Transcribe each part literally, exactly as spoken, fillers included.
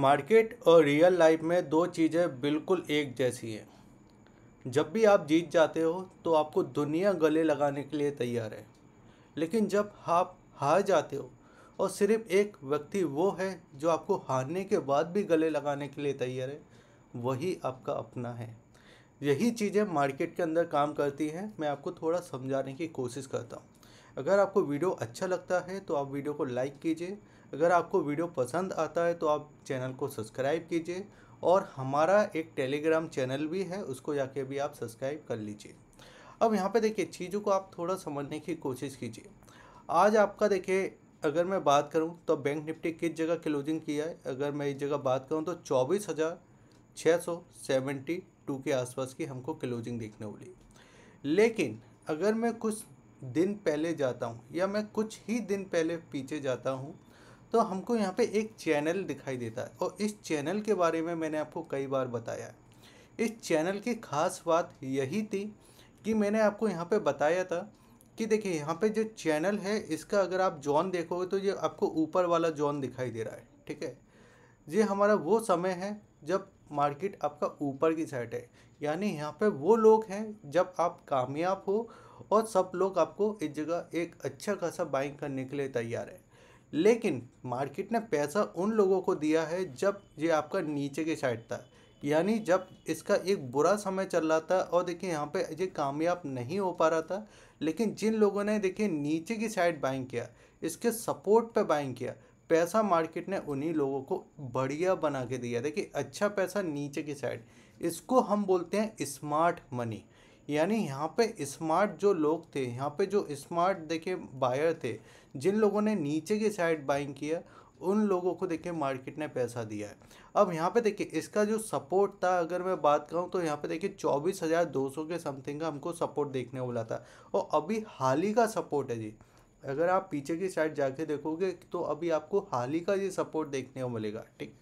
Market और real life में दो चीज़ें बिल्कुल एक जैसी हैं। जब भी आप जीत जाते हो तो आपको दुनिया गले लगाने के लिए तैयार है, लेकिन जब आप हार जाते हो और सिर्फ एक व्यक्ति वो है जो आपको हारने के बाद भी गले लगाने के लिए तैयार है, वही आपका अपना है। यही चीज़ें मार्केट के अंदर काम करती हैं। मैं आपको थोड़ा समझाने की कोशिश करता हूँ। अगर आपको वीडियो अच्छा लगता है तो आप वीडियो को लाइक कीजिए। अगर आपको वीडियो पसंद आता है तो आप चैनल को सब्सक्राइब कीजिए, और हमारा एक टेलीग्राम चैनल भी है, उसको जाके भी आप सब्सक्राइब कर लीजिए। अब यहाँ पे देखिए, चीज़ों को आप थोड़ा समझने की कोशिश कीजिए। आज आपका देखिए, अगर मैं बात करूँ तो बैंक निफ्टी किस जगह क्लोजिंग किया है, अगर मैं इस जगह बात करूँ तो चौबीस हज़ार छः सौ सेवेंटी टू के आसपास की हमको क्लोजिंग देखने वाली। लेकिन अगर मैं कुछ दिन पहले जाता हूँ या मैं कुछ ही दिन पहले पीछे जाता हूँ तो हमको यहाँ पे एक चैनल दिखाई देता है, और इस चैनल के बारे में मैंने आपको कई बार बताया है। इस चैनल की खास बात यही थी कि मैंने आपको यहाँ पे बताया था कि देखिए, यहाँ पे जो चैनल है इसका अगर आप जॉन देखोगे तो ये आपको ऊपर वाला जॉन दिखाई दे रहा है। ठीक है, ये हमारा वो समय है जब मार्केट आपका ऊपर की साइड है, यानी यहाँ पे वो लोग हैं जब आप कामयाब हो और सब लोग आपको इस जगह एक अच्छा खासा बाइंग करने के लिए तैयार है। लेकिन मार्केट ने पैसा उन लोगों को दिया है जब ये आपका नीचे के साइड था, यानी जब इसका एक बुरा समय चल रहा था और देखिए यहाँ पे ये कामयाब नहीं हो पा रहा था। लेकिन जिन लोगों ने देखिए नीचे की साइड बाइंग किया, इसके सपोर्ट पे बाइंग किया, पैसा मार्केट ने उन्हीं लोगों को बढ़िया बना के दिया। देखिए, अच्छा पैसा नीचे की साइड, इसको हम बोलते हैं स्मार्ट मनी। यानी यहाँ पे स्मार्ट जो लोग थे, यहाँ पे जो स्मार्ट देखिए बायर थे, जिन लोगों ने नीचे की साइड बाइंग किया, उन लोगों को देखिए मार्केट ने पैसा दिया है। अब यहाँ पे देखिए इसका जो सपोर्ट था, अगर मैं बात करूँ तो यहाँ पे देखिए चौबीस हज़ार दो सौ के समथिंग का हमको सपोर्ट देखने वाला था, और अभी हाल ही का सपोर्ट है जी। अगर आप पीछे की साइड जाके देखोगे तो अभी आपको हाल ही का ये सपोर्ट देखने को मिलेगा। ठीक,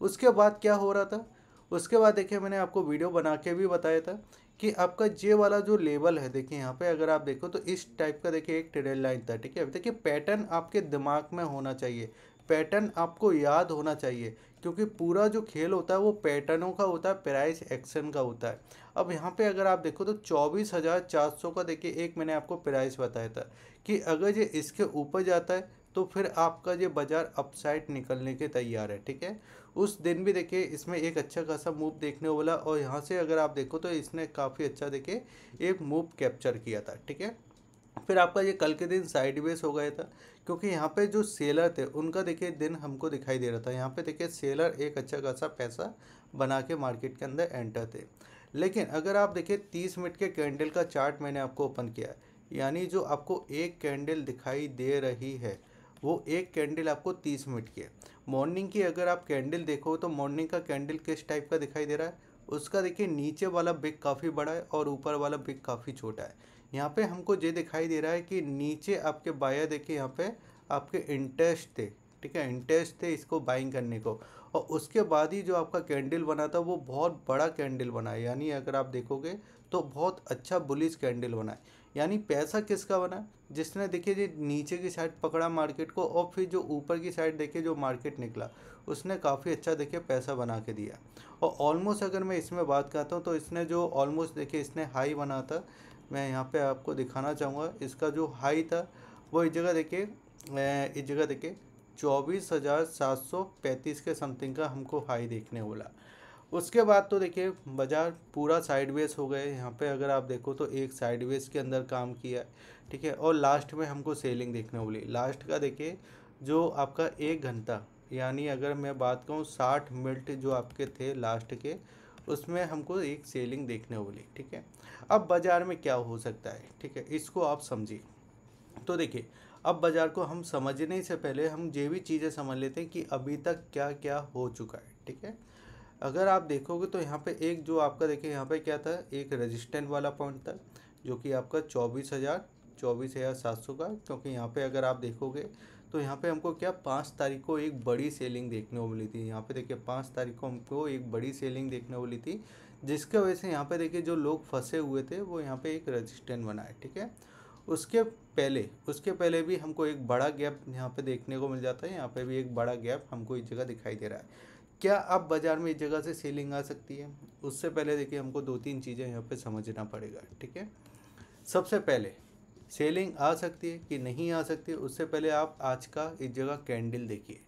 उसके बाद क्या हो रहा था, उसके बाद देखिए मैंने आपको वीडियो बना के भी बताया था कि आपका जे वाला जो लेवल है, देखिए यहाँ पे अगर आप देखो तो इस टाइप का देखिए एक ट्रेड लाइन था। ठीक है, देखिए पैटर्न आपके दिमाग में होना चाहिए, पैटर्न आपको याद होना चाहिए, क्योंकि पूरा जो खेल होता है वो पैटर्नों का होता है, प्राइस एक्शन का होता है। अब यहाँ पे अगर आप देखो तो चौबीस हज़ार चार सौ का देखिए एक मैंने आपको प्राइस बताया था कि अगर ये इसके ऊपर जाता है तो फिर आपका ये बाज़ार अपसाइड निकलने के तैयार है। ठीक है, उस दिन भी देखिए इसमें एक अच्छा खासा मूव देखने को मिला, और यहाँ से अगर आप देखो तो इसने काफ़ी अच्छा देखिए एक मूव कैप्चर किया था। ठीक है, फिर आपका ये कल के दिन साइडवेज हो गया था, क्योंकि यहाँ पे जो सेलर थे उनका देखिए दिन हमको दिखाई दे रहा था। यहाँ पे देखिए सेलर एक अच्छा खासा पैसा बना के मार्केट के अंदर एंटर थे। लेकिन अगर आप देखिए तीस मिनट के कैंडल का चार्ट मैंने आपको ओपन किया है, यानी जो आपको एक कैंडल दिखाई दे रही है वो एक कैंडल आपको तीस मिनट की है। मॉर्निंग की अगर आप कैंडल देखो तो मॉर्निंग का कैंडल किस टाइप का दिखाई दे रहा है, उसका देखिए नीचे वाला बिग काफ़ी बड़ा है और ऊपर वाला बिग काफ़ी छोटा है। यहाँ पे हमको ये दिखाई दे रहा है कि नीचे आपके बायर देखिए यहाँ पे आपके इंटरेस्ट थे। ठीक है, इंटरेस्ट थे इसको बाइंग करने को, और उसके बाद ही जो आपका कैंडल बना था वो बहुत बड़ा कैंडल बना है, यानी अगर आप देखोगे तो बहुत अच्छा बुलिश कैंडल बना है। यानी पैसा किसका बना, जिसने देखिए जी नीचे की साइड पकड़ा मार्केट को, और फिर जो ऊपर की साइड देखिए जो मार्केट निकला उसने काफ़ी अच्छा देखिए पैसा बना के दिया। और ऑलमोस्ट अगर मैं इसमें बात करता हूँ तो इसने जो ऑलमोस्ट देखिए इसने हाई बना था, मैं यहाँ पे आपको दिखाना चाहूँगा इसका जो हाई था वो इस जगह देखिए इस जगह देखिए चौबीस हज़ार सात सौ पैंतीस के समथिंग का हमको हाई देखने वाला। उसके बाद तो देखिए बाज़ार पूरा साइडवेज हो गए। यहाँ पे अगर आप देखो तो एक साइडवेज के अंदर काम किया है। ठीक है, और लास्ट में हमको सेलिंग देखने वाली। लास्ट का देखिए जो आपका एक घंटा, यानी अगर मैं बात कहूँ साठ मिनट जो आपके थे लास्ट के, उसमें हमको एक सेलिंग देखने वाली। ठीक है, अब बाज़ार में क्या हो सकता है, ठीक है, इसको आप समझिए। तो देखिए अब बाज़ार को हम समझने से पहले हम ये भी चीज़ें समझ लेते हैं कि अभी तक क्या क्या हो चुका है। ठीक है, अगर आप देखोगे तो यहाँ पे एक जो आपका देखिए यहाँ पे क्या था, एक रेजिस्टेंट वाला पॉइंट था जो कि आपका चौबीस हज़ार चौबीस हज़ार सात सौ का, क्योंकि यहाँ पे अगर आप देखोगे तो यहाँ पे हमको क्या पाँच तारीख को एक बड़ी सेलिंग देखने को मिली थी। यहाँ पे देखिए पाँच तारीख को हमको एक बड़ी सेलिंग देखने को मिली थी, जिसके वजह से यहाँ पे देखिए जो लोग फंसे हुए थे वो यहाँ पे एक रेजिस्टेंस बना है। ठीक है, उसके पहले उसके पहले भी हमको एक बड़ा गैप यहाँ पे देखने को मिल जाता है। यहाँ पे भी एक बड़ा गैप हमको इस जगह दिखाई दे रहा है। क्या अब बाज़ार में इस जगह से सेलिंग आ सकती है? उससे पहले देखिए हमको दो तीन चीज़ें यहाँ पे समझना पड़ेगा, ठीक है। सबसे पहले सेलिंग आ सकती है कि नहीं आ सकती, उससे पहले आप आज का इस जगह कैंडल देखिए।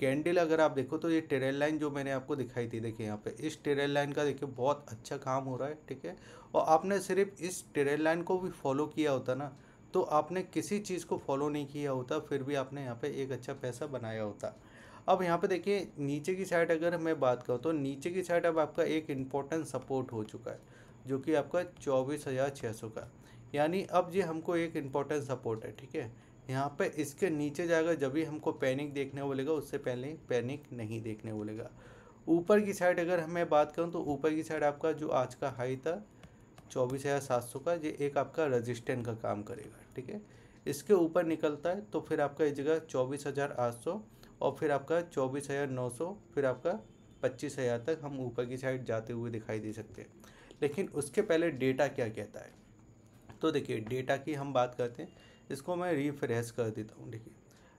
कैंडल अगर आप देखो तो ये टेरेल लाइन जो मैंने आपको दिखाई थी, देखिए यहाँ पे इस टेरेल लाइन का देखिए बहुत अच्छा काम हो रहा है, ठीक है। और आपने सिर्फ इस टेरेल लाइन को भी फॉलो किया होता ना, तो आपने किसी चीज़ को फॉलो नहीं किया होता, फिर भी आपने यहाँ पे एक अच्छा पैसा बनाया होता। अब यहाँ पे देखिए नीचे की साइड अगर मैं बात करूँ तो नीचे की साइड अब आपका एक इम्पोर्टेंट सपोर्ट हो चुका है, जो कि आपका चौबीस हज़ार छः सौ का, यानी अब ये हमको एक इम्पोर्टेंट सपोर्ट है, ठीक है। यहाँ पे इसके नीचे जाएगा जब भी हमको पैनिक देखने बोलेगा, उससे पहले पैनिक नहीं देखने बोलेगा। ऊपर की साइड अगर मैं बात करूँ तो ऊपर की साइड आपका जो आज का हाई था चौबीस हज़ार सात सौ का, ये एक आपका रजिस्टेंस का काम करेगा, ठीक है। इसके ऊपर निकलता है तो फिर आपका इस जगह चौबीस हज़ार आठ सौ और फिर आपका चौबीस हज़ार नौ सौ, फिर आपका पच्चीस हज़ार तक हम ऊपर की साइड जाते हुए दिखाई दे सकते हैं। लेकिन उसके पहले डेटा क्या कहता है, तो देखिए डेटा की हम बात करते हैं। इसको मैं रिफ्रेश कर देता हूँ, देखिए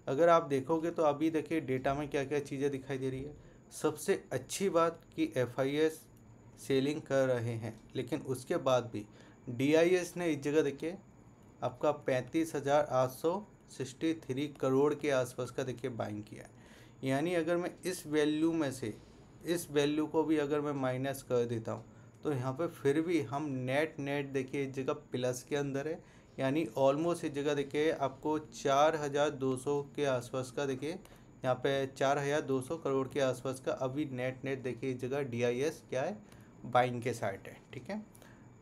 अगर आप देखोगे तो अभी देखिए डेटा में क्या क्या चीज़ें दिखाई दे रही है। सबसे अच्छी बात कि एफ आई एस सेलिंग कर रहे हैं, लेकिन उसके बाद भी डी आई एस ने इस जगह देखिए आपका पैंतीस हज़ार आठ सौ सिक्सटी थ्री करोड़ के आसपास का देखिए बाइंग किया है। यानी अगर मैं इस वैल्यू में से इस वैल्यू को भी अगर मैं माइनस कर देता हूँ तो यहाँ पे फिर भी हम नेट नेट देखिए इस जगह प्लस के अंदर है, यानी ऑलमोस्ट इस जगह देखिए आपको चार हज़ार दो सौ के आसपास का देखिए यहाँ पे चार हज़ार दो सौ करोड़ के आसपास का अभी नेट नेट देखिए इस जगह डी आई एस क्या है बाइंग के साइड है, ठीक है।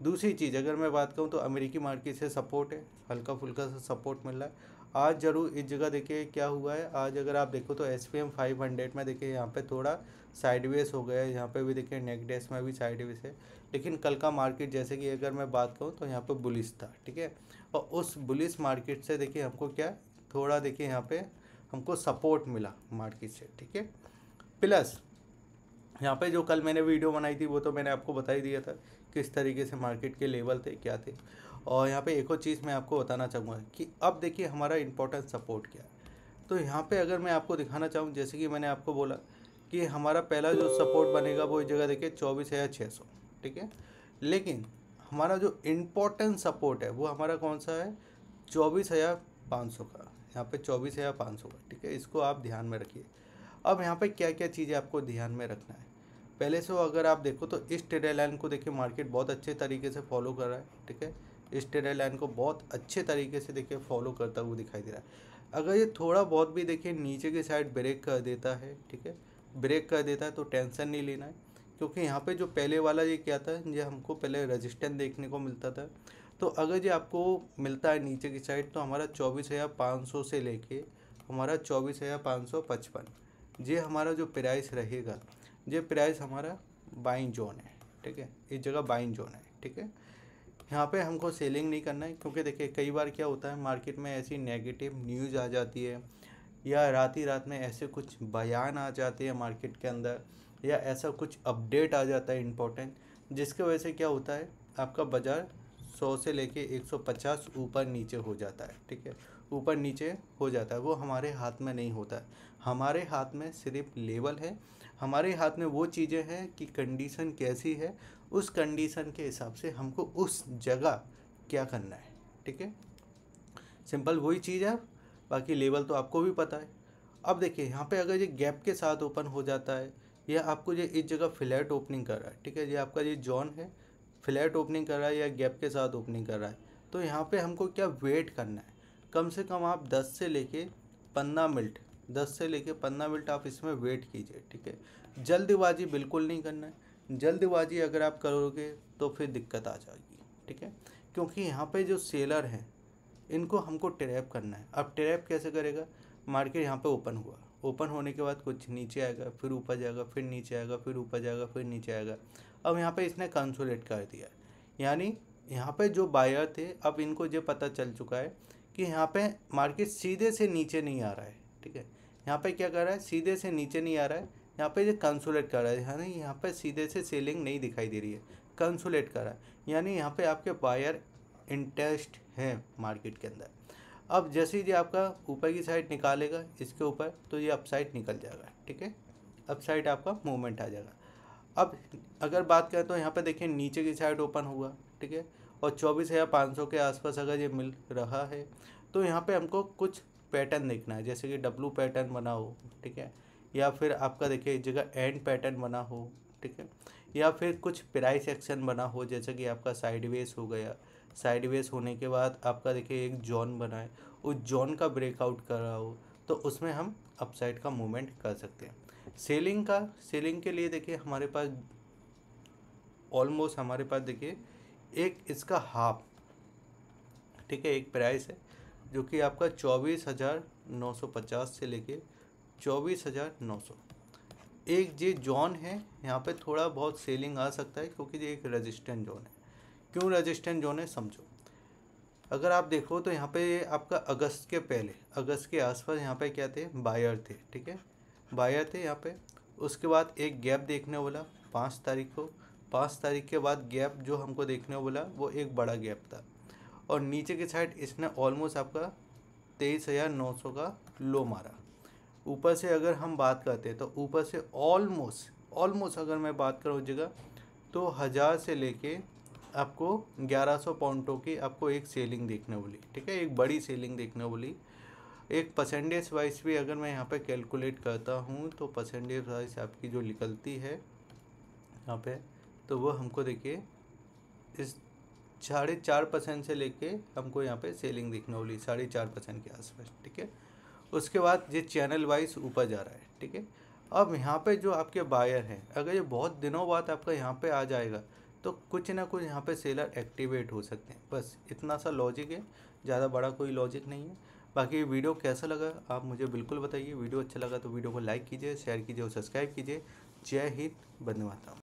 दूसरी चीज़ अगर मैं बात करूँ तो अमेरिकी मार्केट से सपोर्ट है, हल्का फुल्का सा सपोर्ट मिल रहा है। आज ज़रूर इस जगह देखिए क्या हुआ है, आज अगर आप देखो तो S P M five hundred में देखिए यहाँ पे थोड़ा साइडवेज हो गया है, यहाँ पे भी देखिए नेक डेस्क में भी साइडवेज है। लेकिन कल का मार्केट जैसे कि अगर मैं बात करूँ तो यहाँ पे बुलिश था, ठीक है। और उस बुलिश मार्केट से देखिए हमको क्या थोड़ा देखिए यहाँ पे हमको सपोर्ट मिला मार्केट से, ठीक है। प्लस यहाँ पर जो कल मैंने वीडियो बनाई थी वो तो मैंने आपको बता ही दिया था किस तरीके से मार्केट के लेवल थे, क्या थे। और यहाँ पे एक और चीज़ मैं आपको बताना चाहूँगा कि अब देखिए हमारा इम्पोर्टेंट सपोर्ट क्या है। तो यहाँ पे अगर मैं आपको दिखाना चाहूँ, जैसे कि मैंने आपको बोला कि हमारा पहला जो सपोर्ट बनेगा वो इस जगह देखिए चौबीस हज़ार छः सौ, ठीक है। लेकिन हमारा जो इम्पोर्टेंट सपोर्ट है वो हमारा कौन सा है, चौबीस हज़ार पाँच सौ का, यहाँ पर चौबीस हज़ार पाँच सौ का, ठीक है। इसको आप ध्यान में रखिए। अब यहाँ पर क्या क्या चीज़ें आपको ध्यान में रखना है, पहले से अगर आप देखो तो इस ट्रेड लाइन को देखिए मार्केट बहुत अच्छे तरीके से फॉलो कर रहा है, ठीक है। इस ट्रेड लाइन को बहुत अच्छे तरीके से देखिए फॉलो करता हुआ दिखाई दे रहा है। अगर ये थोड़ा बहुत भी देखिए नीचे की साइड ब्रेक कर देता है, ठीक है, ब्रेक कर देता है तो टेंशन नहीं लेना है, क्योंकि यहाँ पे जो पहले वाला ये क्या था, ये हमको पहले रेजिस्टेंस देखने को मिलता था। तो अगर ये आपको मिलता है नीचे की साइड तो हमारा चौबीस हज़ार पाँच सौ से लेके हमारा चौबीस हज़ार पाँच सौ पचपन ये हमारा जो प्राइस रहेगा, ये प्राइस हमारा बाइंग जोन है, ठीक है। इस जगह बाइंग जोन है, ठीक है। यहाँ पे हमको सेलिंग नहीं करना है, क्योंकि देखिए कई बार क्या होता है मार्केट में ऐसी नेगेटिव न्यूज़ आ जाती है, या रात ही रात में ऐसे कुछ बयान आ जाते हैं मार्केट के अंदर, या ऐसा कुछ अपडेट आ जाता है इम्पोर्टेंट, जिसकी वजह से क्या होता है आपका बाज़ार सौ से लेके एक सौ पचास ऊपर नीचे हो जाता है, ठीक है, ऊपर नीचे हो जाता है। वो हमारे हाथ में नहीं होता है, हमारे हाथ में सिर्फ लेवल है, हमारे हाथ में वो चीज़ें हैं कि कंडीशन कैसी है, उस कंडीशन के हिसाब से हमको उस जगह क्या करना है, ठीक है। सिंपल वही चीज़ है, बाकी लेवल तो आपको भी पता है। अब देखिए यहाँ पे अगर ये गैप के साथ ओपन हो जाता है, या आपको ये इस जगह फ्लैट ओपनिंग कर रहा है, ठीक है, ये आपका ये जॉन है, फ्लैट ओपनिंग कर रहा है या गैप के साथ ओपनिंग कर रहा है, तो यहाँ पे हमको क्या वेट करना है। कम से कम आप दस से लेके पंद्रह मिनट दस से लेके पंद्रह मिनट आप इसमें वेट कीजिए, ठीक है। जल्दबाजी बिल्कुल नहीं करना है, जल्दबाजी अगर आप करोगे तो फिर दिक्कत आ जाएगी, ठीक है। क्योंकि यहाँ पे जो सेलर हैं इनको हमको ट्रैप करना है। अब ट्रैप कैसे करेगा, मार्केट यहाँ पे ओपन हुआ, ओपन होने के बाद कुछ नीचे आएगा, फिर ऊपर जाएगा, फिर नीचे आएगा, फिर ऊपर जाएगा, फिर नीचे आएगा। अब यहाँ पे इसने कंसोलिडेट कर दिया, यानी यहाँ पे जो बायर थे अब इनको ये पता चल चुका है कि यहाँ पे मार्केट सीधे से नीचे नहीं आ रहा है, ठीक है। यहाँ पे क्या कर रहा है, सीधे से नीचे नहीं आ रहा है, यहाँ पे ये कंसोलिडेट कर रहा है, यानी यहाँ पे सीधे से सेलिंग नहीं दिखाई दे रही है, कंसोलिडेट कर रहा है, यानी यहाँ पे आपके बायर इंटरेस्ट है मार्केट के अंदर। अब जैसे ही ये आपका ऊपर की साइड निकालेगा इसके ऊपर, तो ये अपसाइड निकल जाएगा, ठीक है। अपसाइड आपका मूवमेंट आ जाएगा। अब अगर बात करें तो यहाँ पे देखिए नीचे की साइड ओपन हुआ, ठीक है, और चौबीस हज़ार पाँच सौ के आसपास अगर ये मिल रहा है तो यहाँ पे हमको कुछ पैटर्न देखना है, जैसे कि डब्लू पैटर्न बना हो, ठीक है, या फिर आपका देखिए एक जगह एंड पैटर्न बना हो, ठीक है, या फिर कुछ प्राइस एक्शन बना हो, जैसे कि आपका साइडवेज हो गया। साइडवेज होने के बाद आपका देखिए एक जोन बनाए, उस जोन का ब्रेकआउट कर रहा हो तो उसमें हम अपसाइड का मूवमेंट कर सकते हैं। सेलिंग का सेलिंग के लिए देखिए हमारे पास ऑलमोस्ट हमारे पास देखिए एक इसका हाफ, ठीक है, एक प्राइस है जो कि आपका चौबीस हज़ार नौ सौ पचास से लेके चौबीस हज़ार नौ सौ एक ये जोन है, यहाँ पे थोड़ा बहुत सेलिंग आ सकता है क्योंकि ये एक रेजिस्टेंट जोन है। क्यों रेजिस्टेंट जोन है समझो, अगर आप देखो तो यहाँ पे आपका अगस्त के पहले अगस्त के आसपास यहाँ पे क्या थे, बायर थे, ठीक है, बायर थे यहाँ पे। उसके बाद एक गैप देखने बोला पाँच तारीख को, पाँच तारीख के बाद गैप जो हमको देखने बोला वो एक बड़ा गैप था, और नीचे की साइड इसने ऑलमोस्ट आपका तेईस हज़ार नौ सौ का लो मारा। ऊपर से अगर हम बात करते हैं तो ऊपर से ऑलमोस्ट ऑलमोस्ट अगर मैं बात करूँ जगह तो हज़ार से लेके आपको ग्यारह सौ पॉइंटों की आपको एक सेलिंग देखने बोली, ठीक है, एक बड़ी सेलिंग देखने बोली। एक परसेंटेज वाइज भी अगर मैं यहाँ पे कैलकुलेट करता हूँ तो परसेंटेज वाइज आपकी जो निकलती है यहाँ पे तो वो हमको देखिए इस साढ़े चार परसेंट से लेके हमको यहाँ पे सेलिंग देखने बोली, साढ़े चार परसेंट के आसपास, ठीक है। उसके बाद ये चैनल वाइज ऊपर जा रहा है, ठीक है। अब यहाँ पे जो आपके बायर हैं अगर ये बहुत दिनों बाद आपका यहाँ पे आ जाएगा तो कुछ ना कुछ यहाँ पे सेलर एक्टिवेट हो सकते हैं, बस इतना सा लॉजिक है, ज़्यादा बड़ा कोई लॉजिक नहीं है। बाकी वीडियो कैसा लगा आप मुझे बिल्कुल बताइए, वीडियो अच्छा लगा तो वीडियो को लाइक कीजिए, शेयर कीजिए और सब्सक्राइब कीजिए। जय हिंद, बंदे मातरम।